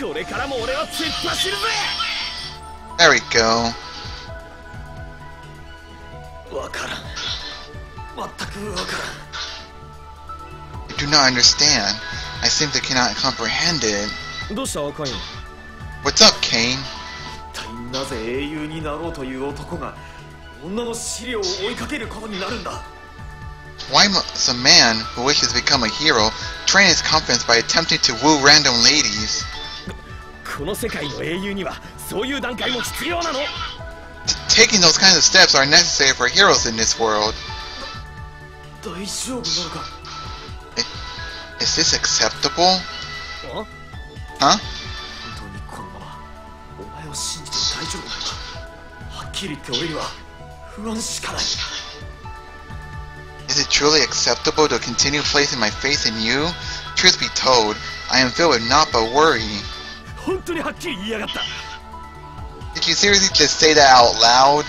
There we go. I do not understand. I simply cannot comprehend it. What's up, Kane? Why must a man who wishes to become a hero train his confidence by attempting to woo random ladies? Taking those kinds of steps are necessary for heroes in this world. Is this acceptable? Huh? Is it truly acceptable to continue placing my faith in you? Truth be told, I am filled with naught but worry. Did you seriously just say that out loud?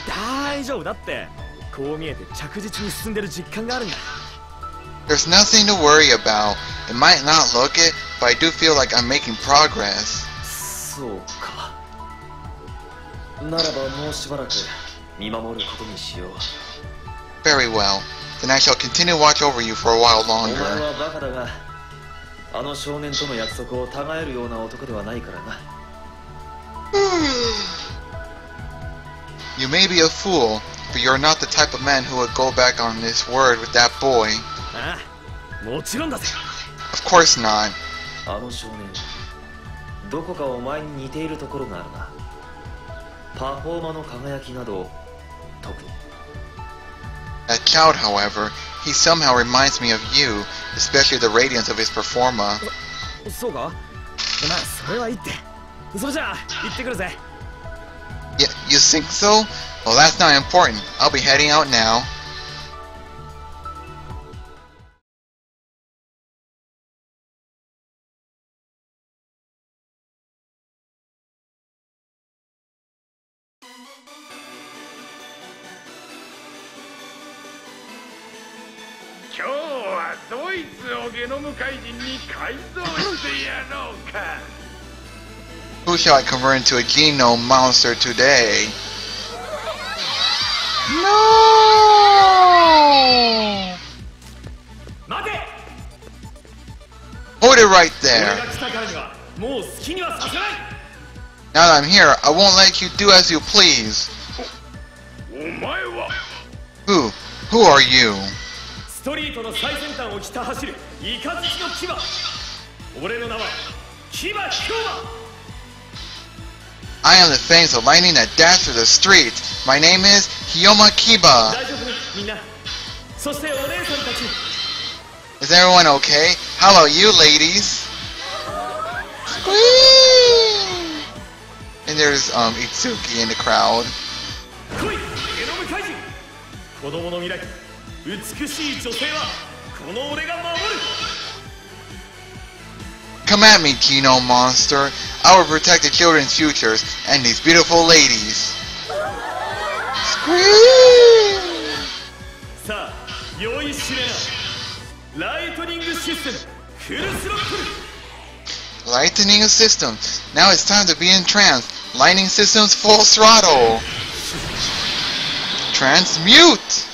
There's nothing to worry about. It might not look it, but I do feel like I'm making progress. Very well. Then I shall continue to watch over you for a while longer. You may be a fool, but you're not the type of man who would go back on this word with that boy. Of course not. That child, however, he somehow reminds me of you, especially the radiance of his performa. Yeah, you think so? Well, that's not important. I'll be heading out now. Who shall I convert into a Kino Monster today? No! Hold it right there. Now that I'm here, I won't let you do as you please. Who are you? I am the famous lightning that dashed through the streets. My name is Hyoma Kiba. Is everyone okay? How about you, ladies? And there's Itsuki in the crowd. Come at me, Kino Monster. I will protect the children's futures and these beautiful ladies. Lightning system. Now it's time to be in trance. Lightning systems full throttle. Transmute.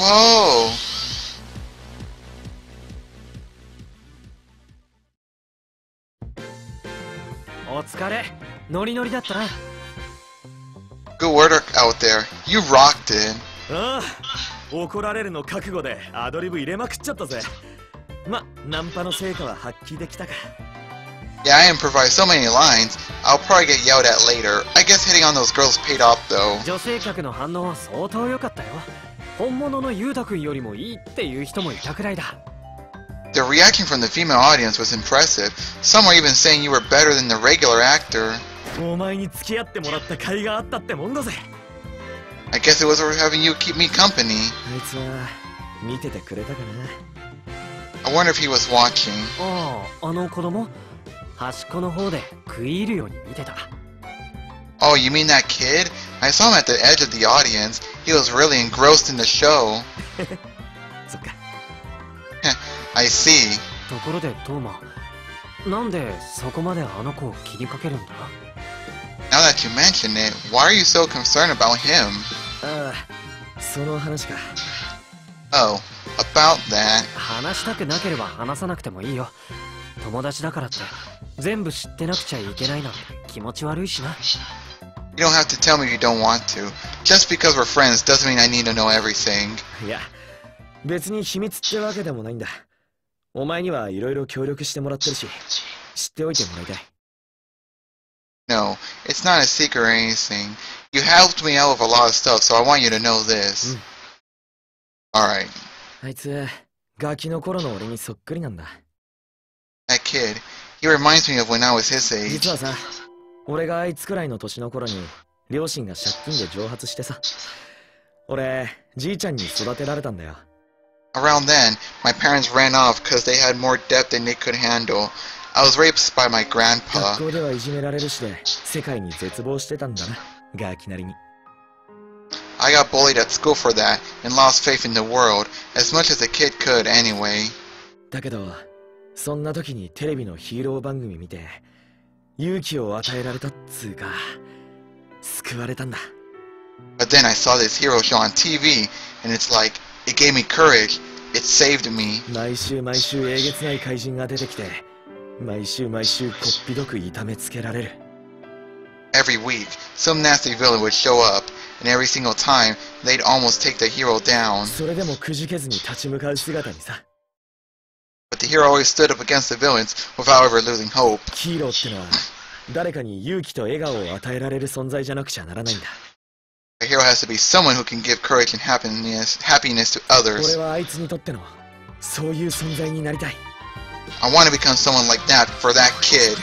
Whoa! Good work out there. You rocked it. Yeah, I improvised so many lines. I'll probably get yelled at later. I guess hitting on those girls paid off though. The reaction from the female audience was impressive. Some were even saying you were better than the regular actor. I guess it was worth having you keep me company. I wonder if he was watching. Oh, you mean that kid? I saw him at the edge of the audience. He was really engrossed in the show. I see. Now that you mention it, why are you so concerned about him? Oh, about that. You don't have to tell me if you don't want to. Just because we're friends doesn't mean I need to know everything. No, it's not a secret or anything. You helped me out with a lot of stuff, so I want you to know this. Alright. That kid, he reminds me of when I was his age. Around then, my parents ran off because they had more debt than they could handle. I was raped by my grandpa. I got bullied at school for that and lost faith in the world, as much as a kid could anyway. But then I saw this hero show on TV, and it's like, it gave me courage, it saved me. Every week, some nasty villain would show up, and every single time, they'd almost take the hero down. But the hero always stood up against the villains without ever losing hope. A hero has to be someone who can give courage and happiness to others. I want to become someone like that for that kid.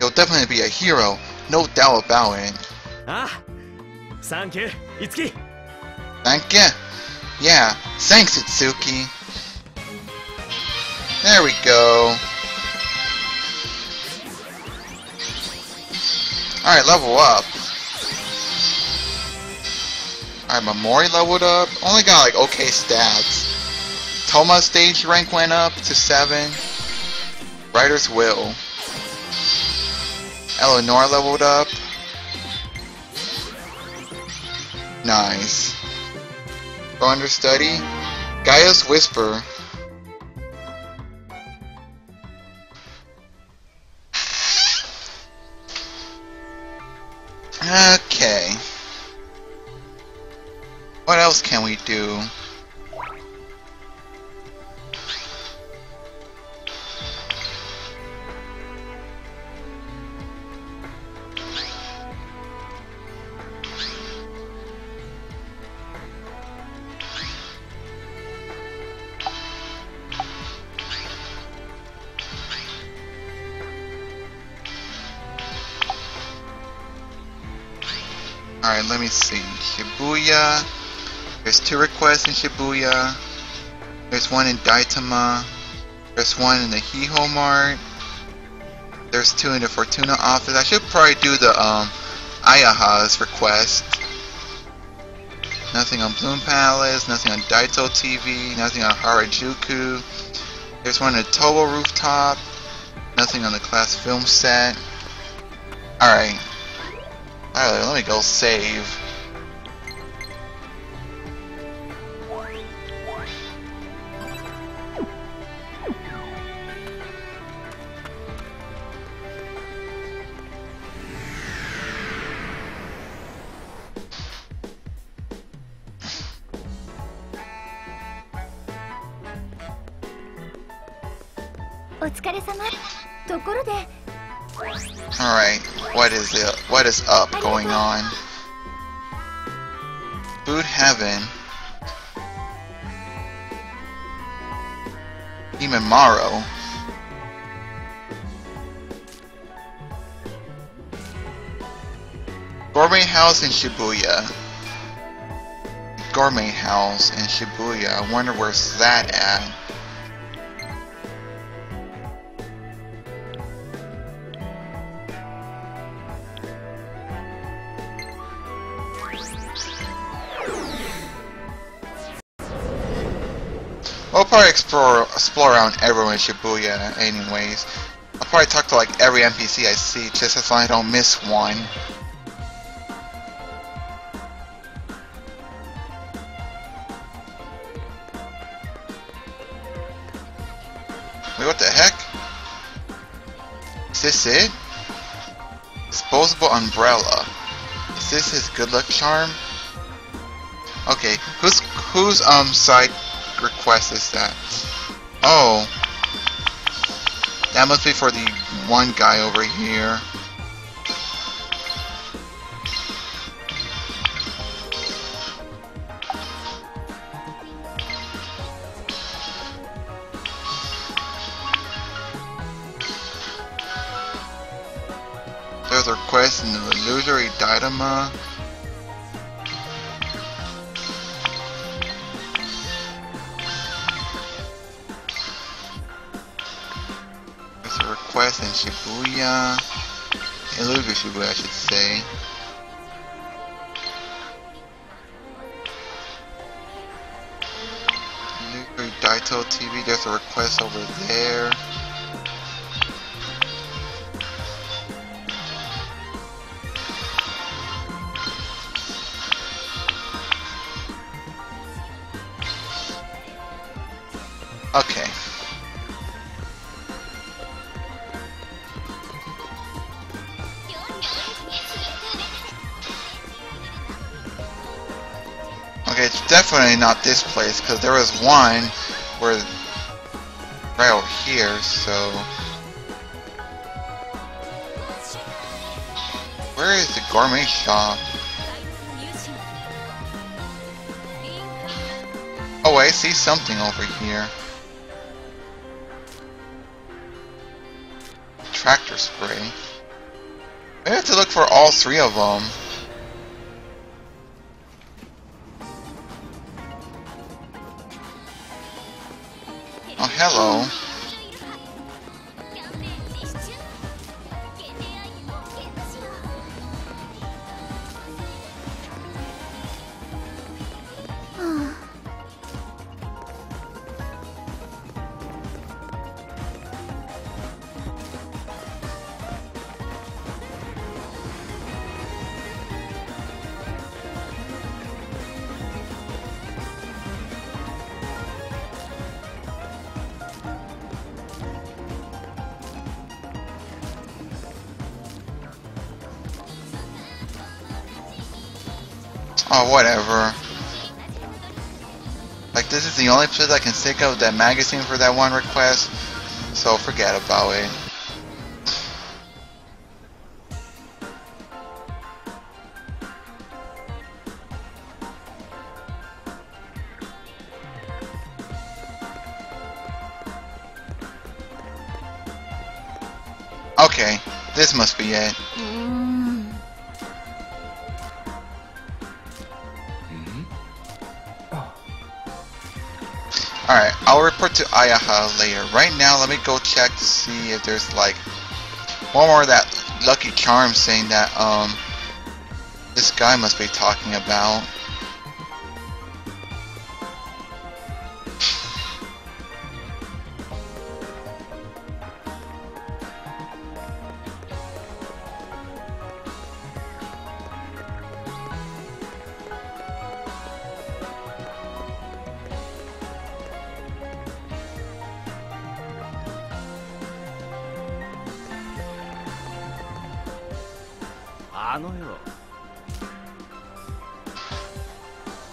You'll definitely be a hero, no doubt about it. Thank you, Itsuki. Thank you. Yeah, thanks, Itsuki. There we go. Alright, level up. Alright, Mamori leveled up. Only got like okay stats. Toma stage rank went up to 7. Writer's Will. Eleanor leveled up. Nice. For understudy, Gaius Whisper. Okay. What else can we do? Alright, let me see. Shibuya. There's 2 requests in Shibuya. There's one in Daitama. There's one in the Hiho Mart. There's 2 in the Fortuna office. I should probably do the Ayaha's request. Nothing on Bloom Palace. Nothing on Daito TV. Nothing on Harajuku. There's one in the Tobo rooftop. Nothing on the class film set. Alright. Alright, let me go save. Alright, what is up going on? Food Heaven. Demon Maro. Gourmet House in Shibuya. Gourmet House in Shibuya. I wonder where's that at? I'll probably explore around everywhere in Shibuya anyways. I'll probably talk to like every NPC I see just as long as I don't miss one. Wait, what the heck? Is this it? Disposable umbrella. Is this his good luck charm? Okay, whose side request is that? Oh, that must be for the one guy over here. There's a request in the illusory Daitama. Quest in Shibuya, Illusory Shibuya I should say. Illusory Daito TV, there's a request over there. Okay. It's definitely not this place, because there was one where right over here, so where is the gourmet shop? Oh, I see something over here. Tractor spray. I have to look for all three of them. Oh, hello. Oh, whatever. Like, this is the only place I can think of that magazine for that one request, so forget about it. Okay, this must be it. Alright, I'll report to Ayaha later. Right now, let me go check to see if there's like one more of that lucky charm saying that this guy must be talking about.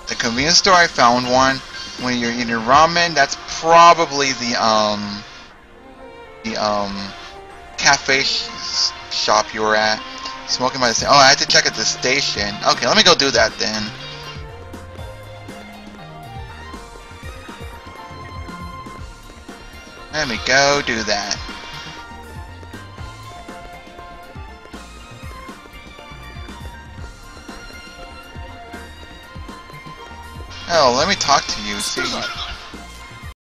The convenience store, I found one. When you're eating ramen, that's probably the cafe shop you were at. Smoking by the station. Oh, I had to check at the station. Okay, let me go do that then. Let me go do that. Oh, let me talk to you, see.